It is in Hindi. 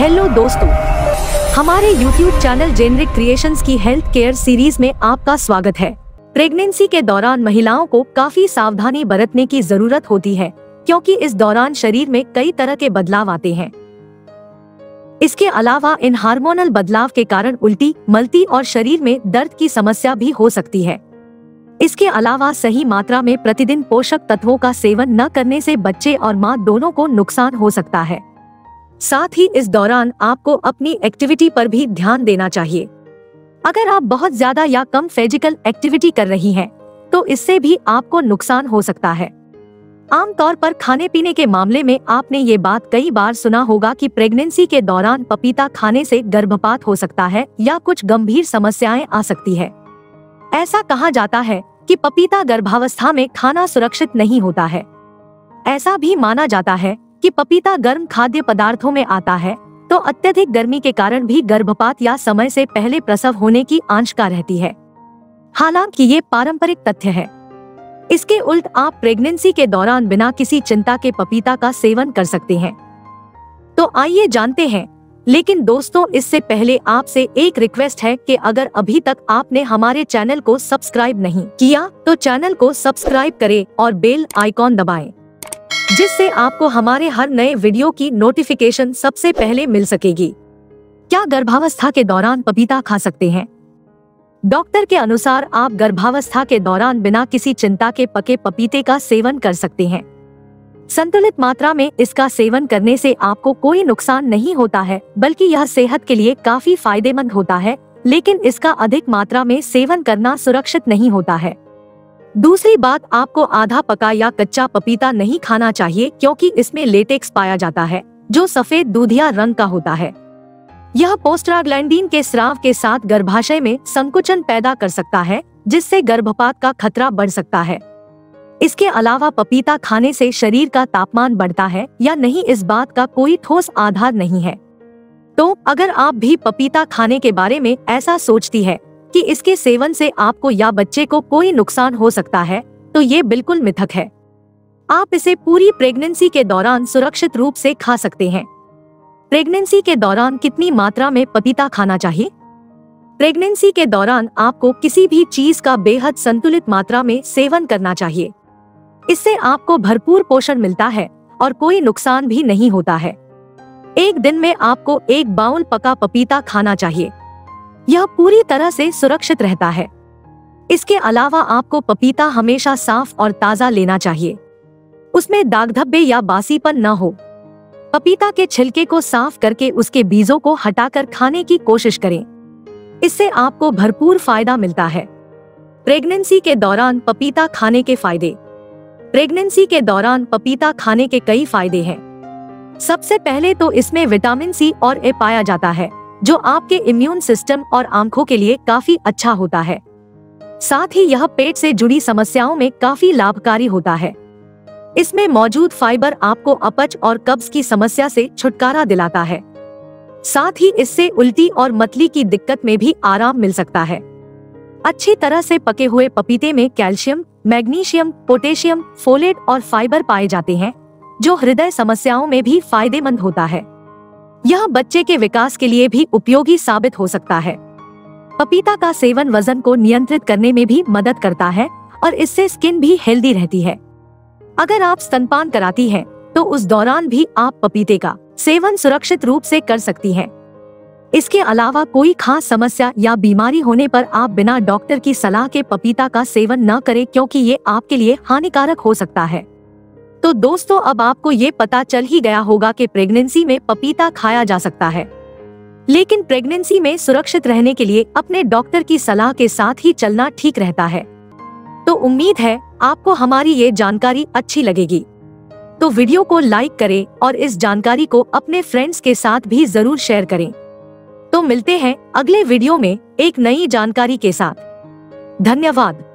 हेलो दोस्तों, हमारे YouTube चैनल जेनेरिक क्रिएशंस की हेल्थ केयर सीरीज में आपका स्वागत है। प्रेगनेंसी के दौरान महिलाओं को काफी सावधानी बरतने की जरूरत होती है, क्योंकि इस दौरान शरीर में कई तरह के बदलाव आते हैं। इसके अलावा इन हार्मोनल बदलाव के कारण उल्टी, मलटी और शरीर में दर्द की समस्या भी हो सकती है। इसके अलावा सही मात्रा में प्रतिदिन पोषक तत्वों का सेवन न करने से बच्चे और मां दोनों को नुकसान हो सकता है। साथ ही इस दौरान आपको अपनी एक्टिविटी पर भी ध्यान देना चाहिए। अगर आप बहुत ज्यादा या कम फिजिकल एक्टिविटी कर रही हैं, तो इससे भी आपको नुकसान हो सकता है। आमतौर पर खाने पीने के मामले में आपने ये बात कई बार सुना होगा कि प्रेगनेंसी के दौरान पपीता खाने से गर्भपात हो सकता है या कुछ गंभीर समस्याएं आ सकती है। ऐसा कहा जाता है कि पपीता गर्भावस्था में खाना सुरक्षित नहीं होता है। ऐसा भी माना जाता है कि पपीता गर्म खाद्य पदार्थों में आता है, तो अत्यधिक गर्मी के कारण भी गर्भपात या समय से पहले प्रसव होने की आशंका रहती है। हालांकि ये पारंपरिक तथ्य है। इसके उल्ट आप प्रेगनेंसी के दौरान बिना किसी चिंता के पपीता का सेवन कर सकते हैं। तो आइए जानते हैं, लेकिन दोस्तों इससे पहले आपसे एक रिक्वेस्ट है कि अगर अभी तक आपने हमारे चैनल को सब्सक्राइब नहीं किया तो चैनल को सब्सक्राइब करें और बेल आइकॉन दबाएं, जिससे आपको हमारे हर नए वीडियो की नोटिफिकेशन सबसे पहले मिल सकेगी। क्या गर्भावस्था के दौरान पपीता खा सकते हैं? डॉक्टर के अनुसार आप गर्भावस्था के दौरान बिना किसी चिंता के पके पपीते का सेवन कर सकते हैं। संतुलित मात्रा में इसका सेवन करने से आपको कोई नुकसान नहीं होता है, बल्कि यह सेहत के लिए काफी फायदेमंद होता है, लेकिन इसका अधिक मात्रा में सेवन करना सुरक्षित नहीं होता है। दूसरी बात, आपको आधा पका या कच्चा पपीता नहीं खाना चाहिए, क्योंकि इसमें लेटेक्स पाया जाता है जो सफेद दूधिया रंग का होता है। यह प्रोस्टाग्लैंडिन के स्राव के साथ गर्भाशय में संकुचन पैदा कर सकता है, जिससे गर्भपात का खतरा बढ़ सकता है। इसके अलावा पपीता खाने से शरीर का तापमान बढ़ता है या नहीं, इस बात का कोई ठोस आधार नहीं है। तो अगर आप भी पपीता खाने के बारे में ऐसा सोचती है कि इसके सेवन से आपको या बच्चे को कोई नुकसान हो सकता है, तो ये बिल्कुल मिथक है। आप इसे पूरी प्रेगनेंसी के दौरान सुरक्षित रूप से खा सकते हैं। प्रेगनेंसी के दौरान कितनी मात्रा में पपीता खाना चाहिए? प्रेगनेंसी के दौरान आपको किसी भी चीज का बेहद संतुलित मात्रा में सेवन करना चाहिए। इससे आपको भरपूर पोषण मिलता है और कोई नुकसान भी नहीं होता है। एक दिन में आपको 1 बाउल पका पपीता खाना चाहिए। यह पूरी तरह से सुरक्षित रहता है। इसके अलावा आपको पपीता हमेशा साफ और ताज़ा लेना चाहिए। उसमें दाग धब्बे या बासीपन न हो। पपीता के छिलके को साफ करके उसके बीजों को हटाकर खाने की कोशिश करें। इससे आपको भरपूर फायदा मिलता है। प्रेगनेंसी के दौरान पपीता खाने के फायदे। प्रेगनेंसी के दौरान पपीता खाने के कई फायदे हैं। सबसे पहले तो इसमें विटामिन सी और ए पाया जाता है, जो आपके इम्यून सिस्टम और आंखों के लिए काफी अच्छा होता है। साथ ही यह पेट से जुड़ी समस्याओं में काफी लाभकारी होता है। इसमें मौजूद फाइबर आपको अपच और कब्ज की समस्या से छुटकारा दिलाता है। साथ ही इससे उल्टी और मतली की दिक्कत में भी आराम मिल सकता है। अच्छी तरह से पके हुए पपीते में कैल्शियम, मैग्नीशियम, पोटेशियम, फोलेट और फाइबर पाए जाते हैं, जो हृदय समस्याओं में भी फायदेमंद होता है। यह बच्चे के विकास के लिए भी उपयोगी साबित हो सकता है। पपीता का सेवन वजन को नियंत्रित करने में भी मदद करता है और इससे स्किन भी हेल्दी रहती है। अगर आप स्तनपान कराती हैं, तो उस दौरान भी आप पपीते का सेवन सुरक्षित रूप से कर सकती हैं। इसके अलावा कोई खास समस्या या बीमारी होने पर आप बिना डॉक्टर की सलाह के पपीता का सेवन न करें, क्योंकि ये आपके लिए हानिकारक हो सकता है। तो दोस्तों, अब आपको ये पता चल ही गया होगा कि प्रेगनेंसी में पपीता खाया जा सकता है, लेकिन प्रेगनेंसी में सुरक्षित रहने के लिए अपने डॉक्टर की सलाह के साथ ही चलना ठीक रहता है। तो उम्मीद है आपको हमारी ये जानकारी अच्छी लगेगी। तो वीडियो को लाइक करें और इस जानकारी को अपने फ्रेंड्स के साथ भी जरूर शेयर करें। तो मिलते हैं अगले वीडियो में एक नई जानकारी के साथ। धन्यवाद।